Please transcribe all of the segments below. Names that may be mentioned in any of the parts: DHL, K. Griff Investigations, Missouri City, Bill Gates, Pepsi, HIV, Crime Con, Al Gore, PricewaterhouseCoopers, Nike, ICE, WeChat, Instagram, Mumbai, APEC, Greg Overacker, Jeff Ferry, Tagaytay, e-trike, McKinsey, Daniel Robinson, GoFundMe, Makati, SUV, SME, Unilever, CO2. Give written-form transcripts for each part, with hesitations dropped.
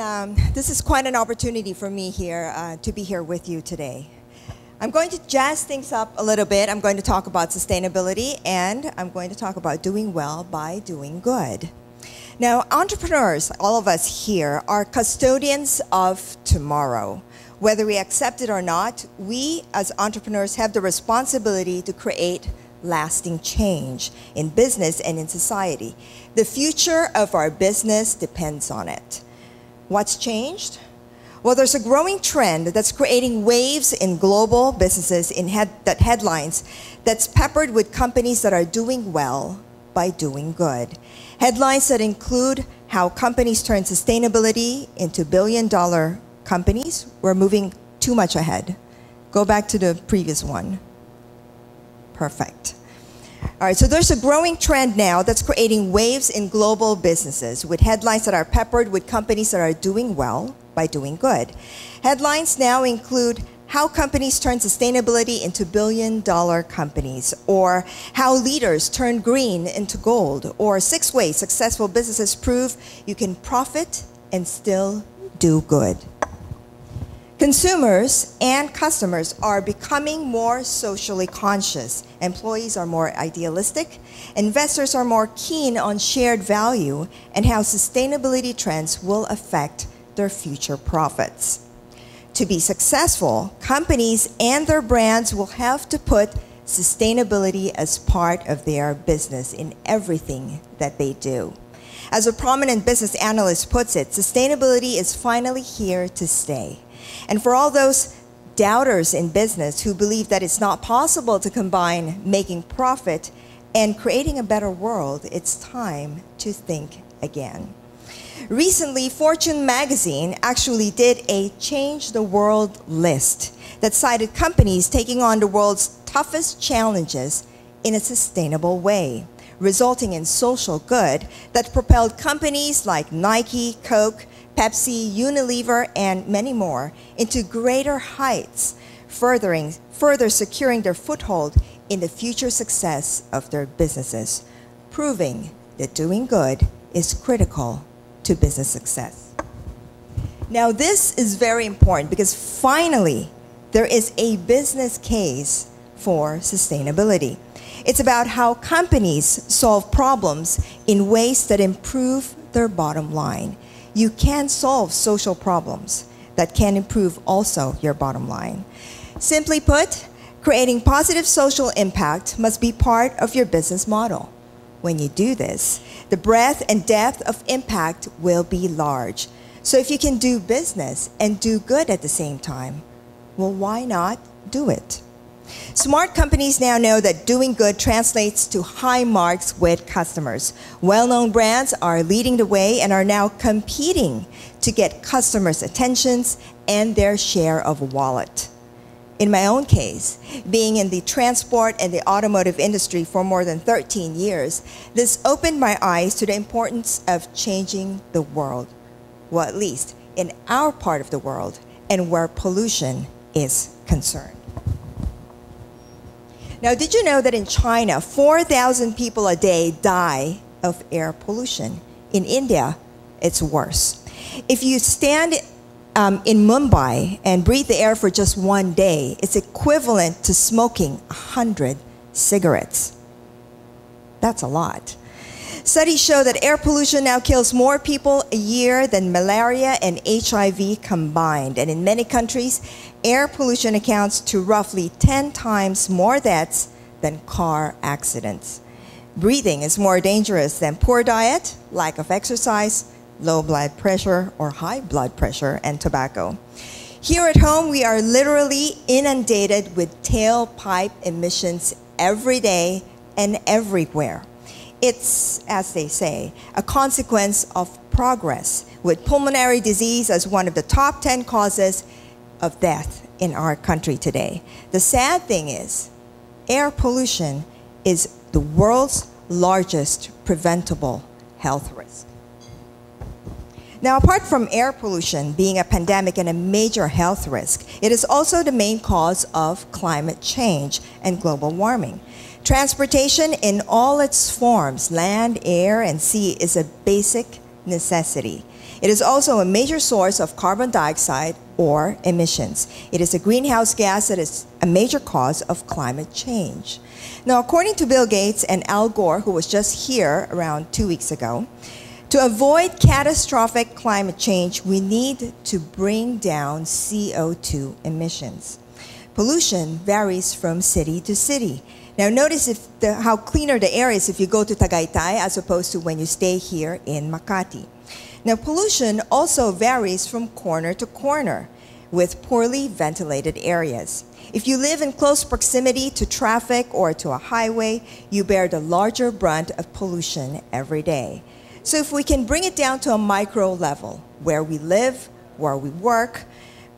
and this is quite an opportunity for me here to be here with you today. I'm going to jazz things up a little bit. I'm going to talk about sustainability, and I'm going to talk about doing well by doing good. Now, entrepreneurs, all of us here, are custodians of tomorrow. Whether we accept it or not, we as entrepreneurs have the responsibility to create lasting change in business and in society. The future of our business depends on it. What's changed? Well, there's a growing trend that's creating waves in global businesses in headlines that's peppered with companies that are doing well by doing good. Headlines that include how companies turn sustainability into billion-dollar companies. We're moving too much ahead. Go back to the previous one. Perfect. All right, so there's a growing trend now that's creating waves in global businesses with headlines that are peppered with companies that are doing well by doing good. Headlines now include how companies turn sustainability into billion-dollar companies, or how leaders turn green into gold, or 6 ways successful businesses prove you can profit and still do good. Consumers and customers are becoming more socially conscious. Employees are more idealistic. Investors are more keen on shared value and how sustainability trends will affect their future profits. To be successful, companies and their brands will have to put sustainability as part of their business in everything that they do. As a prominent business analyst puts it, sustainability is finally here to stay. And for all those doubters in business who believe that it's not possible to combine making profit and creating a better world, it's time to think again. Recently, Fortune magazine actually did a Change the World list that cited companies taking on the world's toughest challenges in a sustainable way, resulting in social good that propelled companies like Nike, Coke, Pepsi, Unilever, and many more into greater heights, further securing their foothold in the future success of their businesses, proving that doing good is critical to business success. Now, this is very important because finally, there is a business case for sustainability. It's about how companies solve problems in ways that improve their bottom line. You can solve social problems that can improve also your bottom line. Simply put, creating positive social impact must be part of your business model. When you do this, the breadth and depth of impact will be large. So if you can do business and do good at the same time, well, why not do it? Smart companies now know that doing good translates to high marks with customers. Well-known brands are leading the way and are now competing to get customers' attentions and their share of wallet. In my own case, being in the transport and the automotive industry for more than 13 years, this opened my eyes to the importance of changing the world, well, at least in our part of the world and where pollution is concerned. Now, did you know that in China, 4,000 people a day die of air pollution? In India, it's worse. If you stand in Mumbai and breathe the air for just one day, it's equivalent to smoking 100 cigarettes. That's a lot. Studies show that air pollution now kills more people a year than malaria and HIV combined. And in many countries, air pollution accounts to roughly 10 times more deaths than car accidents. Breathing is more dangerous than poor diet, lack of exercise, low blood pressure or high blood pressure, and tobacco. Here at home, we are literally inundated with tailpipe emissions every day and everywhere. It's, as they say, a consequence of progress, with pulmonary disease as one of the top 10 causes of death in our country today. The sad thing is, air pollution is the world's largest preventable health risk. Now, apart from air pollution being a pandemic and a major health risk, it is also the main cause of climate change and global warming. Transportation in all its forms, land, air, and sea, is a basic necessity. It is also a major source of carbon dioxide or emissions. It is a greenhouse gas that is a major cause of climate change. Now, according to Bill Gates and Al Gore, who was just here around 2 weeks ago, to avoid catastrophic climate change, we need to bring down CO2 emissions. Pollution varies from city to city. Now notice how cleaner the air is if you go to Tagaytay as opposed to when you stay here in Makati. Now pollution also varies from corner to corner with poorly ventilated areas. If you live in close proximity to traffic or to a highway, you bear the larger brunt of pollution every day. So if we can bring it down to a micro level, where we live, where we work,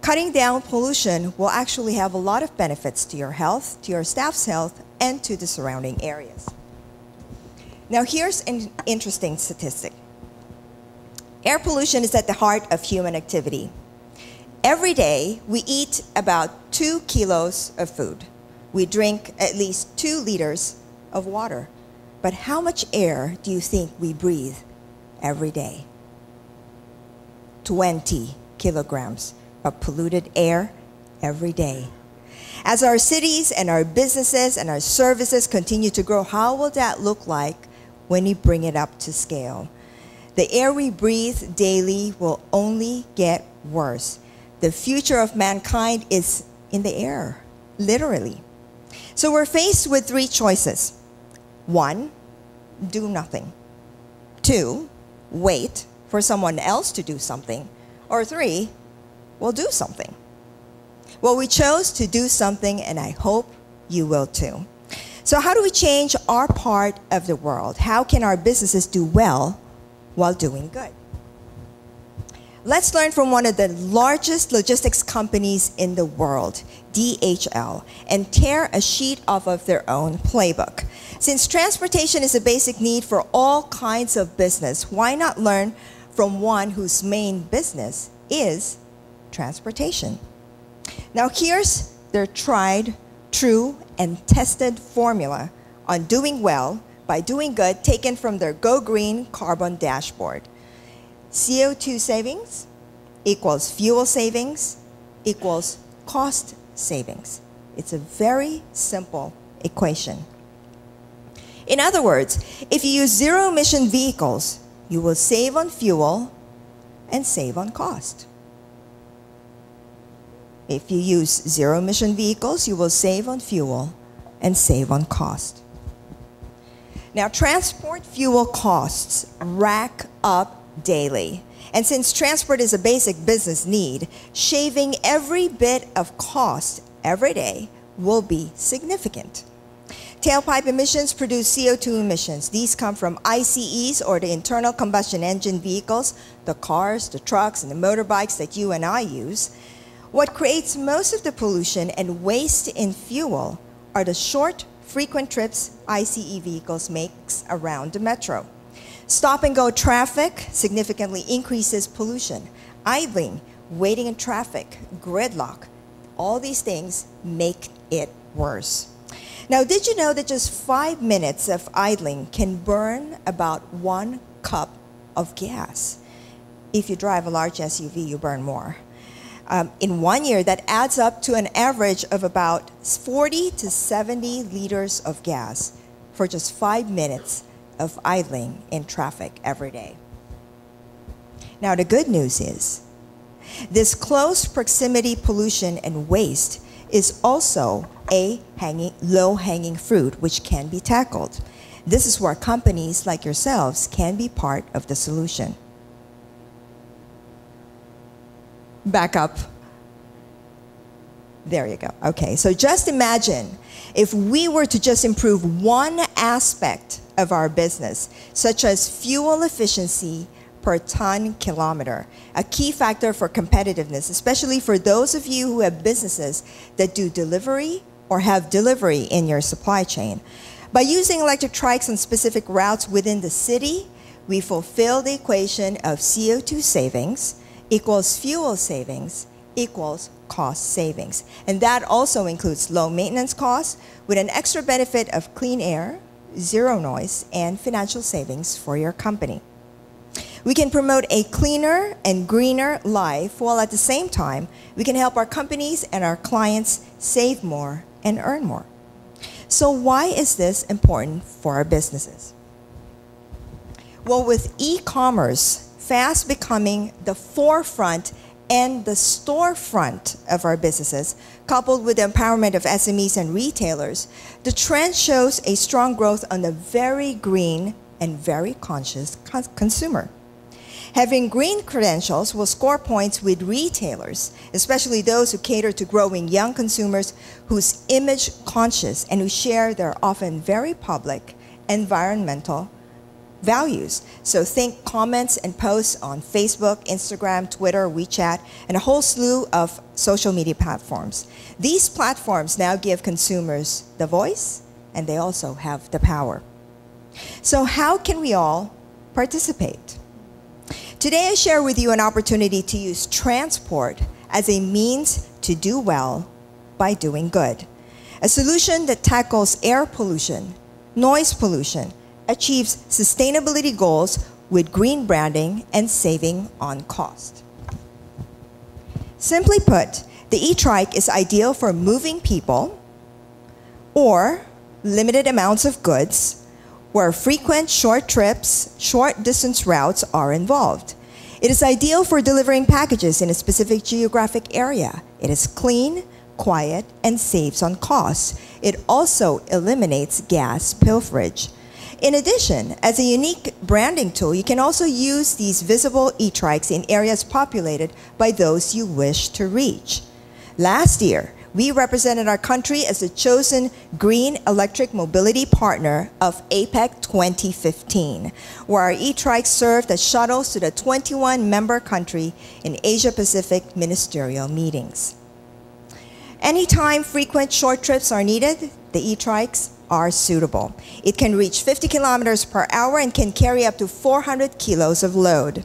cutting down pollution will actually have a lot of benefits to your health, to your staff's health, and to the surrounding areas. Now here's an interesting statistic. Air pollution is at the heart of human activity. Every day, we eat about 2 kilos of food. We drink at least 2 liters of water. But how much air do you think we breathe every day? 20 kilograms of polluted air every day. As our cities and our businesses and our services continue to grow, how will that look like when we bring it up to scale? The air we breathe daily will only get worse. The future of mankind is in the air, literally. So we're faced with 3 choices. 1, do nothing. 2, wait for someone else to do something. Or 3, we'll do something. Well, we chose to do something, and I hope you will too. So how do we change our part of the world? How can our businesses do well while doing good? Let's learn from one of the largest logistics companies in the world, DHL, and tear a sheet off of their own playbook. Since transportation is a basic need for all kinds of business, why not learn from one whose main business is transportation? Now here's their tried, true, and tested formula on doing well by doing good, taken from their Go Green Carbon Dashboard. CO2 savings equals fuel savings equals cost savings. It's a very simple equation. In other words, if you use zero-emission vehicles, you will save on fuel and save on cost. If you use zero-emission vehicles, you will save on fuel and save on cost. Now, transport fuel costs rack up daily. And since transport is a basic business need, shaving every bit of cost every day will be significant. Tailpipe emissions produce CO2 emissions. These come from ICEs, or the internal combustion engine vehicles, the cars, the trucks, and the motorbikes that you and I use. What creates most of the pollution and waste in fuel are the short, frequent trips ICE vehicles make around the metro. Stop-and-go traffic significantly increases pollution. Idling, waiting in traffic, gridlock, all these things make it worse. Now, did you know that just 5 minutes of idling can burn about 1 cup of gas? If you drive a large SUV, you burn more. In 1 year, that adds up to an average of about 40 to 70 liters of gas for just 5 minutes of idling in traffic every day. Now the good news is, this close proximity pollution and waste is also a low-hanging fruit which can be tackled. This is where companies like yourselves can be part of the solution. Back up. There you go. Okay, so just imagine if we were to just improve one aspect of our business, such as fuel efficiency per ton kilometer, a key factor for competitiveness, especially for those of you who have businesses that do delivery or have delivery in your supply chain. By using electric trikes on specific routes within the city, we fulfill the equation of CO2 savings equals fuel savings equals cost savings. And that also includes low maintenance costs with an extra benefit of clean air, zero noise, and financial savings for your company. We can promote a cleaner and greener life, while at the same time, we can help our companies and our clients save more and earn more. So why is this important for our businesses? Well, with e-commerce fast becoming the forefront and the storefront of our businesses, coupled with the empowerment of SMEs and retailers, the trend shows a strong growth on the very green and very conscious consumer. Having green credentials will score points with retailers, especially those who cater to growing young consumers who's image conscious and who share their often very public environmental values. So think comments and posts on Facebook, Instagram, Twitter, WeChat, and a whole slew of social media platforms. These platforms now give consumers the voice, and they also have the power. So how can we all participate? Today I share with you an opportunity to use transport as a means to do well by doing good. A solution that tackles air pollution, noise pollution, achieves sustainability goals with green branding and saving on cost. Simply put, the e-trike is ideal for moving people or limited amounts of goods where frequent short trips, short distance routes are involved. It is ideal for delivering packages in a specific geographic area. It is clean, quiet, and saves on costs. It also eliminates gas pilferage. In addition, as a unique branding tool, you can also use these visible e-trikes in areas populated by those you wish to reach. Last year, we represented our country as the chosen Green Electric Mobility Partner of APEC 2015, where our e-trikes served as shuttles to the 21-member country in Asia-Pacific ministerial meetings. Anytime frequent short trips are needed, the e-trikes are suitable. It can reach 50 kilometers per hour and can carry up to 400 kilos of load.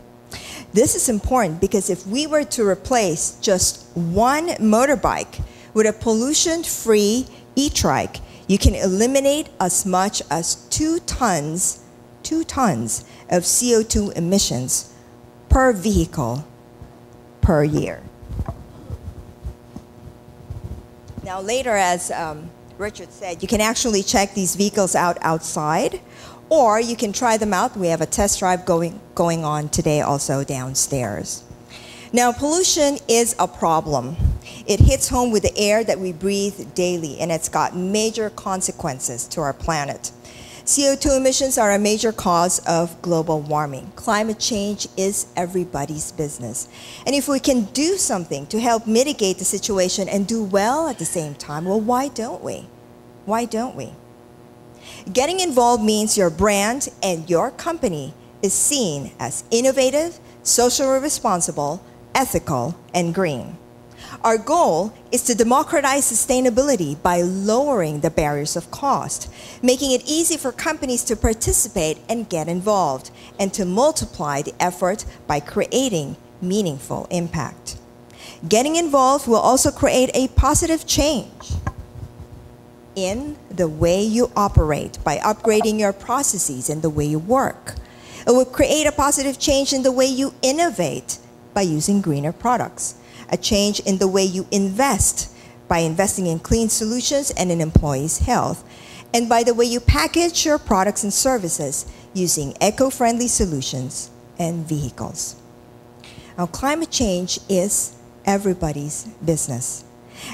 This is important because if we were to replace just one motorbike with a pollution-free e-trike, you can eliminate as much as 2 tons of CO2 emissions per vehicle per year. Now later, as Richard said, you can actually check these vehicles out outside, or you can try them out. We have a test drive going on today also downstairs. Now, pollution is a problem. It hits home with the air that we breathe daily, and it's got major consequences to our planet. CO2 emissions are a major cause of global warming. Climate change is everybody's business. And if we can do something to help mitigate the situation and do well at the same time, well, why don't we? Why don't we? Getting involved means your brand and your company is seen as innovative, socially responsible, ethical, and green. Our goal is to democratize sustainability by lowering the barriers of cost, making it easy for companies to participate and get involved, and to multiply the effort by creating meaningful impact. Getting involved will also create a positive change in the way you operate by upgrading your processes and the way you work. It will create a positive change in the way you innovate by using greener products. A change in the way you invest by investing in clean solutions and in employees' health, and by the way you package your products and services using eco-friendly solutions and vehicles. Now, climate change is everybody's business.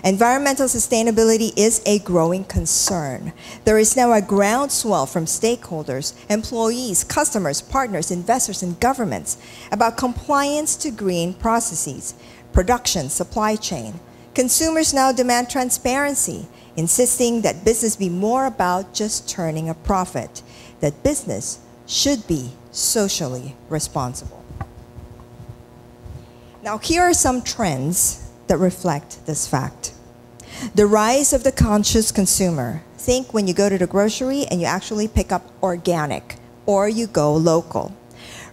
Environmental sustainability is a growing concern. There is now a groundswell from stakeholders, employees, customers, partners, investors, and governments about compliance to green processes, production, supply chain. Consumers now demand transparency, insisting that business be more about just turning a profit, that business should be socially responsible. Now, here are some trends that reflect this fact. The rise of the conscious consumer. Think when you go to the grocery and you actually pick up organic, or you go local.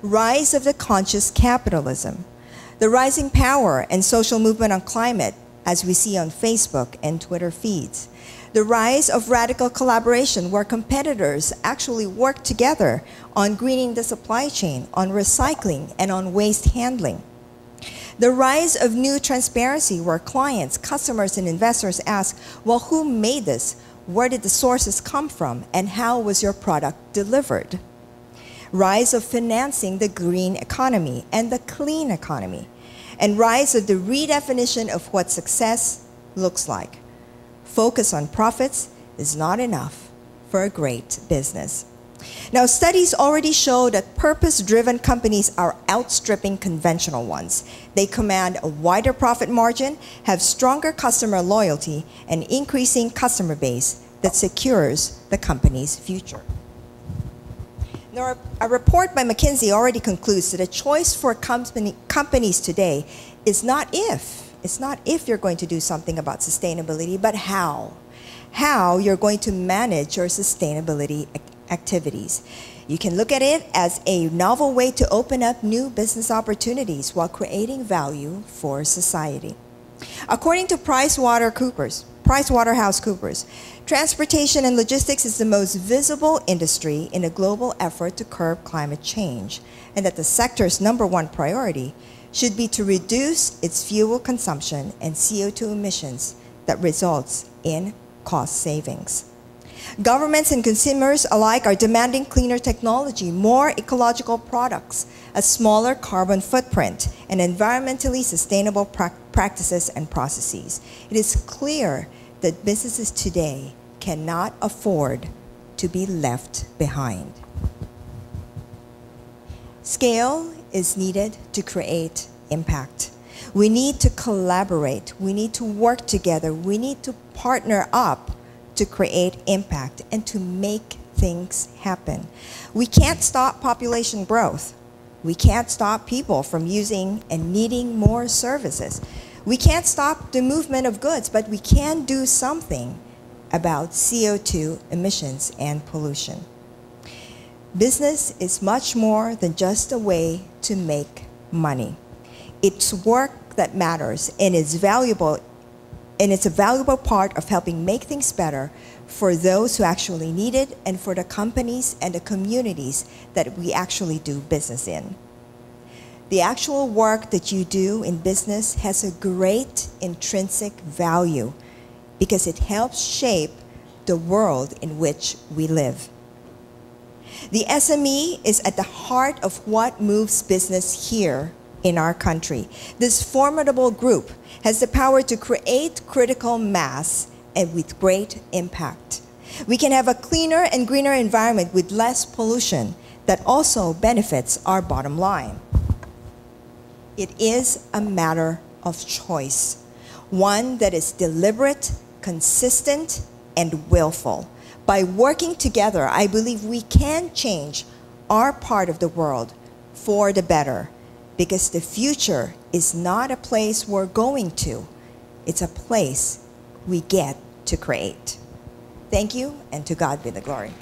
Rise of the conscious capitalism. The rising power and social movement on climate, as we see on Facebook and Twitter feeds. the rise of radical collaboration, where competitors actually work together on greening the supply chain, on recycling, and on waste handling. The rise of new transparency, where clients, customers, and investors ask, well, who made this? Where did the sources come from? And how was your product delivered? Rise of financing the green economy and the clean economy. And rise of the redefinition of what success looks like. Focus on profits is not enough for a great business. Now, studies already show that purpose-driven companies are outstripping conventional ones. They command a wider profit margin, have stronger customer loyalty, and increasing customer base that secures the company's future. Now, a report by McKinsey already concludes that a choice for companies today is not if. It's not if you're going to do something about sustainability, but how. How you're going to manage your sustainability activities. You can look at it as a novel way to open up new business opportunities while creating value for society. According to PricewaterhouseCoopers, transportation and logistics is the most visible industry in a global effort to curb climate change, and that the sector's #1 priority should be to reduce its fuel consumption and CO2 emissions that results in cost savings. Governments and consumers alike are demanding cleaner technology, more ecological products, a smaller carbon footprint, and environmentally sustainable practices and processes. It is clear that businesses today cannot afford to be left behind. Scale is needed to create impact. We need to collaborate. We need to work together. We need to partner up to create impact and to make things happen. We can't stop population growth. We can't stop people from using and needing more services. We can't stop the movement of goods, but we can do something about CO2 emissions and pollution. Business is much more than just a way to make money. It's work that matters, and it's valuable. And it's a valuable part of helping make things better for those who actually need it and for the companies and the communities that we actually do business in. The actual work that you do in business has a great intrinsic value because it helps shape the world in which we live. The SME is at the heart of what moves business here in our country. This formidable group has the power to create critical mass and with great impact. We can have a cleaner and greener environment with less pollution that also benefits our bottom line. It is a matter of choice, one that is deliberate, consistent, and willful. By working together, I believe we can change our part of the world for the better. Because the future is not a place we're going to, it's a place we get to create. Thank you, and to God be the glory.